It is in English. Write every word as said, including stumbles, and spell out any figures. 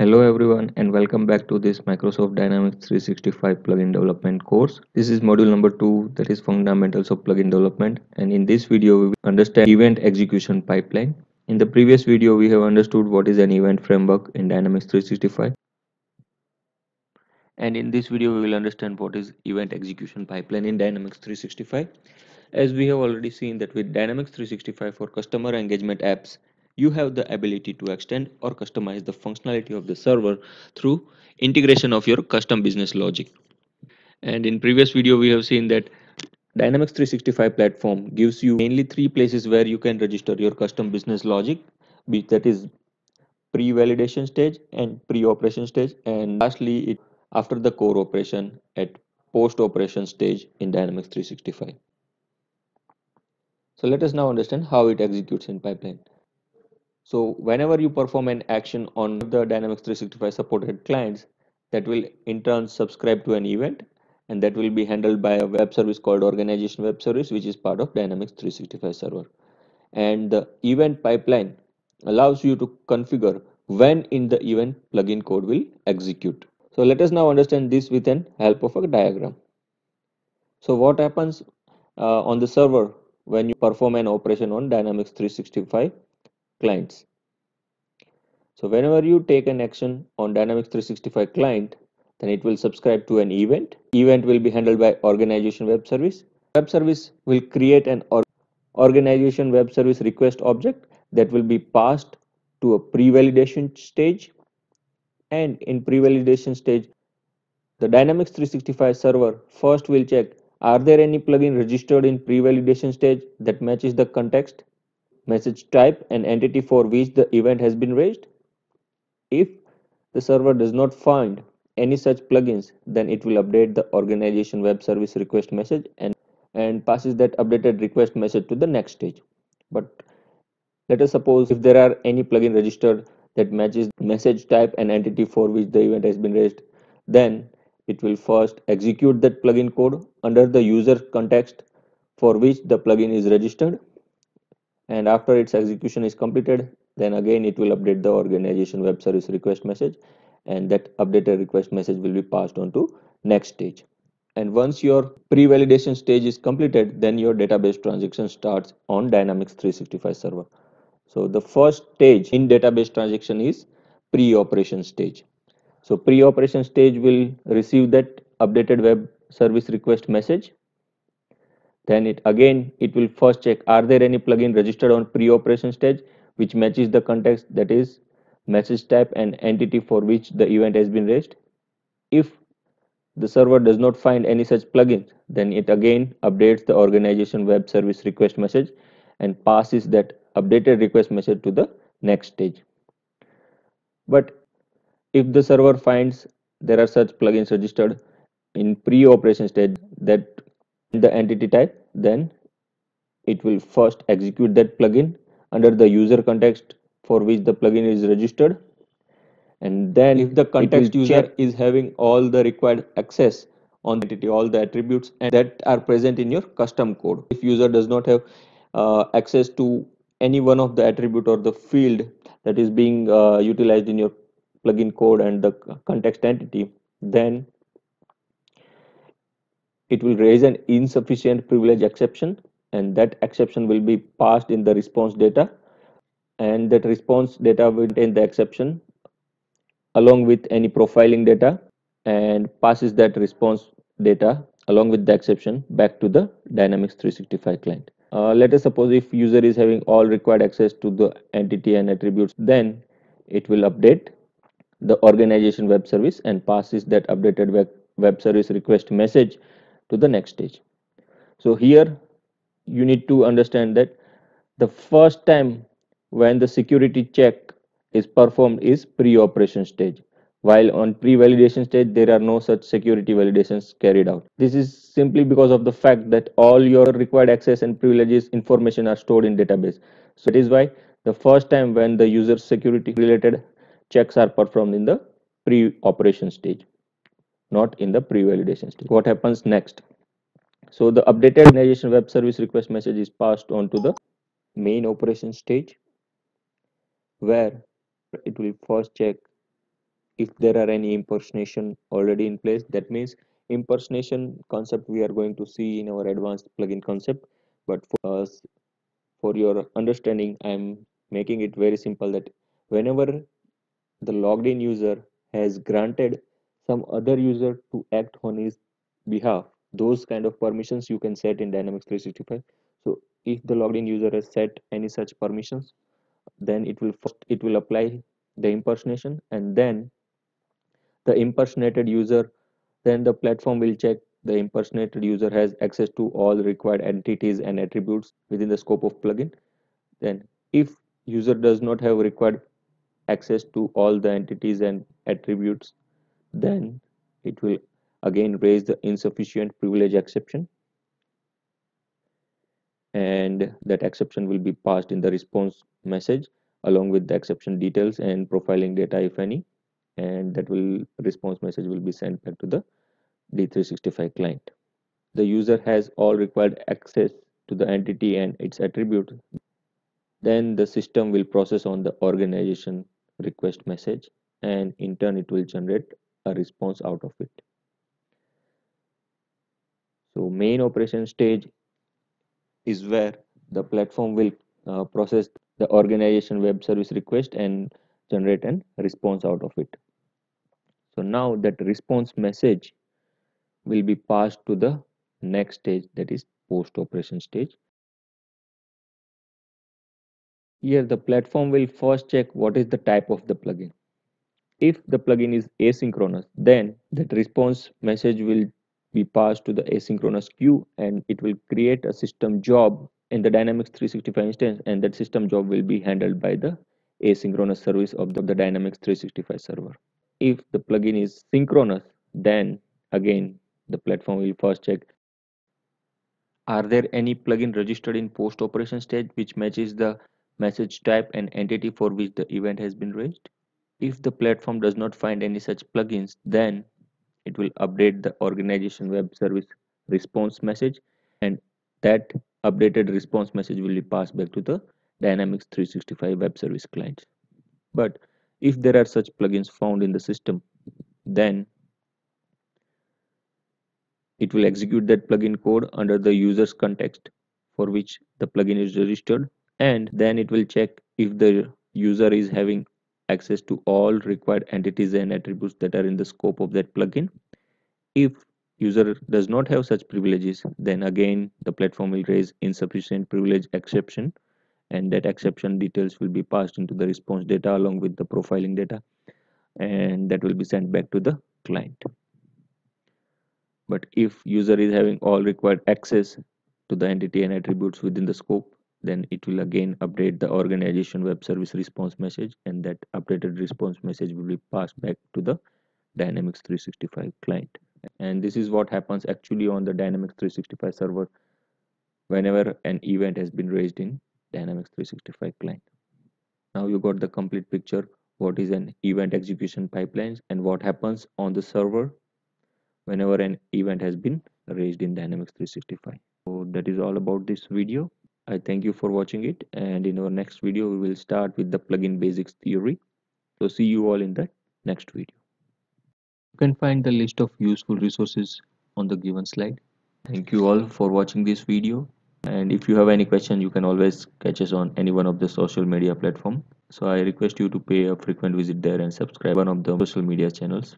Hello everyone and welcome back to this Microsoft Dynamics three sixty-five plugin development course. This is module number two, that is fundamentals of plugin development, and in this video we will understand event execution pipeline. In the previous video we have understood what is an event framework in Dynamics three sixty-five, and in this video we will understand what is event execution pipeline in Dynamics three sixty-five. As we have already seen that with Dynamics three sixty-five for customer engagement apps, you have the ability to extend or customize the functionality of the server through integration of your custom business logic. And in previous video we have seen that Dynamics three sixty-five platform gives you mainly three places where you can register your custom business logic, which that is pre-validation stage and pre-operation stage, and lastly it after the core operation at post-operation stage in Dynamics three sixty-five. So let us now understand how it executes in pipeline. So whenever you perform an action on the Dynamics three sixty-five supported clients, that will in turn subscribe to an event, and that will be handled by a web service called Organization Web Service, which is part of Dynamics three sixty-five server. And the event pipeline allows you to configure when in the event plugin code will execute. So let us now understand this with the help of a diagram. So what happens uh, on the server when you perform an operation on Dynamics three sixty-five clients? So whenever you take an action on Dynamics three sixty-five client, then it will subscribe to an event. Event will be handled by Organization Web Service. Web Service will create an or Organization Web Service request object that will be passed to a pre-validation stage, and in pre-validation stage the Dynamics three sixty-five server first will check, are there any plugin registered in pre-validation stage that matches the context, message type, and entity for which the event has been raised. If the server does not find any such plugins, then it will update the Organization Web Service request message and, and passes that updated request message to the next stage. But let us suppose if there are any plugin registered that matches message type and entity for which the event has been raised, then it will first execute that plugin code under the user context for which the plugin is registered. And after its execution is completed, then again it will update the Organization Web Service request message, and that updated request message will be passed on to next stage. And once your pre-validation stage is completed, then your database transaction starts on Dynamics three sixty-five server. So the first stage in database transaction is pre-operation stage. So pre-operation stage will receive that updated web service request message. Then it again it will first check, are there any plugin registered on pre-operation stage which matches the context, that is message type and entity for which the event has been raised. If the server does not find any such plugins, then it again updates the Organization Web Service request message and passes that updated request message to the next stage. But if the server finds there are such plugins registered in pre-operation stage that the entity type, then it will first execute that plugin under the user context for which the plugin is registered, and then if the context user is having all the required access on the entity, all the attributes and that are present in your custom code. If user does not have uh, access to any one of the attribute or the field that is being uh, utilized in your plugin code and the context entity, then it will raise an insufficient privilege exception, and that exception will be passed in the response data, and that response data will contain the exception along with any profiling data and passes that response data along with the exception back to the Dynamics three sixty-five client. Uh, let us suppose if user is having all required access to the entity and attributes, then it will update the Organization Web Service and passes that updated web, web service request message to the next stage. So here you need to understand that the first time when the security check is performed is pre-operation stage, while on pre-validation stage there are no such security validations carried out. This is simply because of the fact that all your required access and privileges information are stored in database. So it is why the first time when the user security related checks are performed in the pre-operation stage, not in the pre-validation stage. What happens next? So the updated Organization Web Service request message is passed on to the main operation stage, where it will first check, if there are any impersonation already in place. That means impersonation concept we are going to see in our advanced plugin concept, but for us, for your understanding, I am making it very simple that whenever the logged in user has granted some other user to act on his behalf, those kind of permissions you can set in Dynamics three sixty-five. So if the logged in user has set any such permissions, then it will first it will apply the impersonation, and then the impersonated user, then the platform will check the impersonated user has access to all required entities and attributes within the scope of plugin. Then if user does not have required access to all the entities and attributes, then it will again raise the insufficient privilege exception, and that exception will be passed in the response message along with the exception details and profiling data, if any, and that will response message will be sent back to the D three sixty-five client. The user has all required access to the entity and its attribute, then the system will process on the organization request message, and in turn it will generate a response out of it. So main operation stage is where the platform will uh, process the organization web service request and generate a response out of it. So now that response message will be passed to the next stage, that is post operation stage. Here the platform will first check what is the type of the plugin. If the plugin is asynchronous, then that response message will be passed to the asynchronous queue, and it will create a system job in the Dynamics three sixty-five instance, and that system job will be handled by the asynchronous service of the, the Dynamics three sixty-five server. If the plugin is synchronous, then again the platform will first check, are there any plugin registered in post operation stage which matches the message type and entity for which the event has been raised? If the platform does not find any such plugins, then it will update the organization web service response message, and that updated response message will be passed back to the Dynamics three sixty-five web service clients. But if there are such plugins found in the system, then it will execute that plugin code under the user's context for which the plugin is registered, and then it will check if the user is having access to all required entities and attributes that are in the scope of that plugin. If user does not have such privileges, then again the platform will raise insufficient privilege exception, and that exception details will be passed into the response data along with the profiling data, and that will be sent back to the client. But if user is having all required access to the entity and attributes within the scope, then it will again update the organization web service response message, and that updated response message will be passed back to the Dynamics three sixty-five client. And this is what happens actually on the Dynamics three sixty-five server whenever an event has been raised in Dynamics three sixty-five client. Now you got the complete picture, what is an event execution pipeline and what happens on the server whenever an event has been raised in Dynamics three sixty-five. So that is all about this video. I thank you for watching it, and in our next video we will start with the plugin basics theory. So see you all in the next video. You can find the list of useful resources on the given slide. Thank you all for watching this video, and if you have any question, you can always catch us on any one of the social media platform. So I request you to pay a frequent visit there and subscribe one of the social media channels.